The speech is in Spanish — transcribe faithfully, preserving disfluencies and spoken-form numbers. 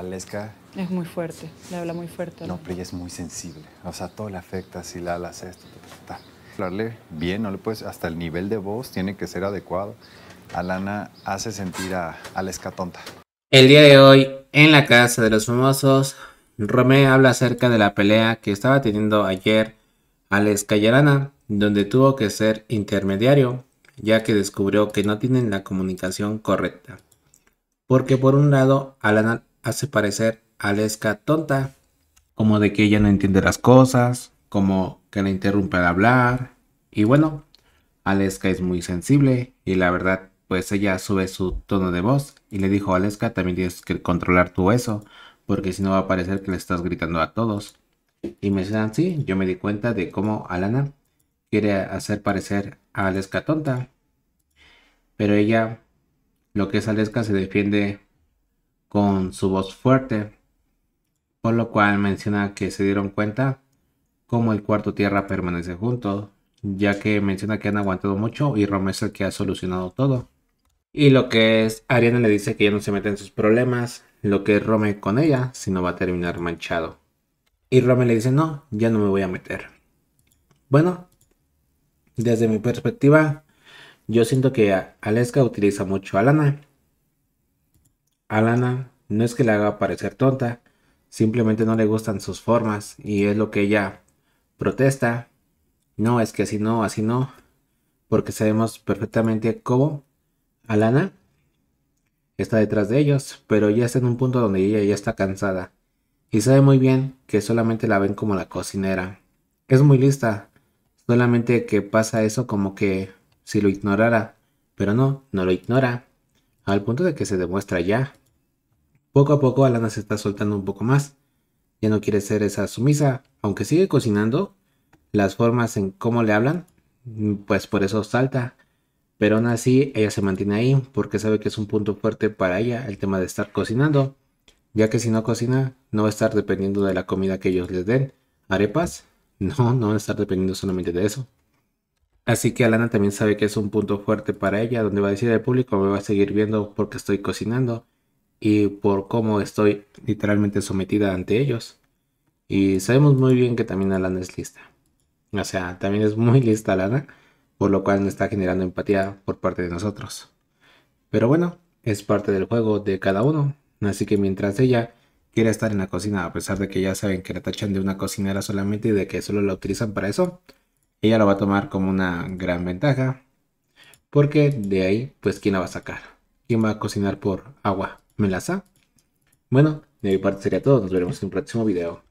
Aleska... Es muy fuerte, le habla muy fuerte. No, pero ella es muy sensible. O sea, todo le afecta, si la hablas esto, ta, ta, ta. Hablarle bien, no le puedes... Hasta el nivel de voz tiene que ser adecuado. Alana hace sentir a Aleska tonta. El día de hoy, en La Casa de los Famosos, ROMEH habla acerca de la pelea que estaba teniendo ayer Aleska y Alana, donde tuvo que ser intermediario, ya que descubrió que no tienen la comunicación correcta. Porque por un lado, Alana hace parecer a Aleska tonta, como de que ella no entiende las cosas, como que la interrumpe al hablar. Y bueno, Aleska es muy sensible y la verdad, pues ella sube su tono de voz y le dijo a Aleska, también tienes que controlar tú eso, porque si no va a parecer que le estás gritando a todos. Y me dicen, sí, yo me di cuenta de cómo Alana quiere hacer parecer a Aleska tonta, pero ella, lo que es Aleska, se defiende con su voz fuerte, por lo cual menciona que se dieron cuenta cómo el cuarto tierra permanece junto, ya que menciona que han aguantado mucho y ROMEH es el que ha solucionado todo. Y lo que es ARIADNA le dice que ya no se mete en sus problemas, lo que es ROMEH con ella, sino va a terminar manchado. Y ROMEH le dice, no, ya no me voy a meter. Bueno, desde mi perspectiva, yo siento que Aleska utiliza mucho a Alana. Alana no es que le haga parecer tonta, simplemente no le gustan sus formas y es lo que ella protesta. No, es que así no, así no, porque sabemos perfectamente cómo Alana está detrás de ellos, pero ya está en un punto donde ella ya está cansada y sabe muy bien que solamente la ven como la cocinera. Es muy lista, solamente que pasa eso como que si lo ignorara, pero no, no lo ignora, al punto de que se demuestra ya. Poco a poco Alana se está soltando un poco más, ya no quiere ser esa sumisa, aunque sigue cocinando, las formas en cómo le hablan, pues por eso salta, pero aún así ella se mantiene ahí, porque sabe que es un punto fuerte para ella el tema de estar cocinando, ya que si no cocina, no va a estar dependiendo de la comida que ellos les den, arepas, no, no va a estar dependiendo solamente de eso. Así que Alana también sabe que es un punto fuerte para ella, donde va a decir al público, me va a seguir viendo porque estoy cocinando y por cómo estoy literalmente sometida ante ellos. Y sabemos muy bien que también Alana es lista. O sea, también es muy lista Alana, por lo cual no está generando empatía por parte de nosotros. Pero bueno, es parte del juego de cada uno. Así que mientras ella quiera estar en la cocina, a pesar de que ya saben que la tachan de una cocinera solamente y de que solo la utilizan para eso, ella lo va a tomar como una gran ventaja, porque de ahí, pues, ¿quién la va a sacar? ¿Quién va a cocinar por agua? ¿Melaza? Bueno, de mi parte sería todo. Nos veremos en un próximo video.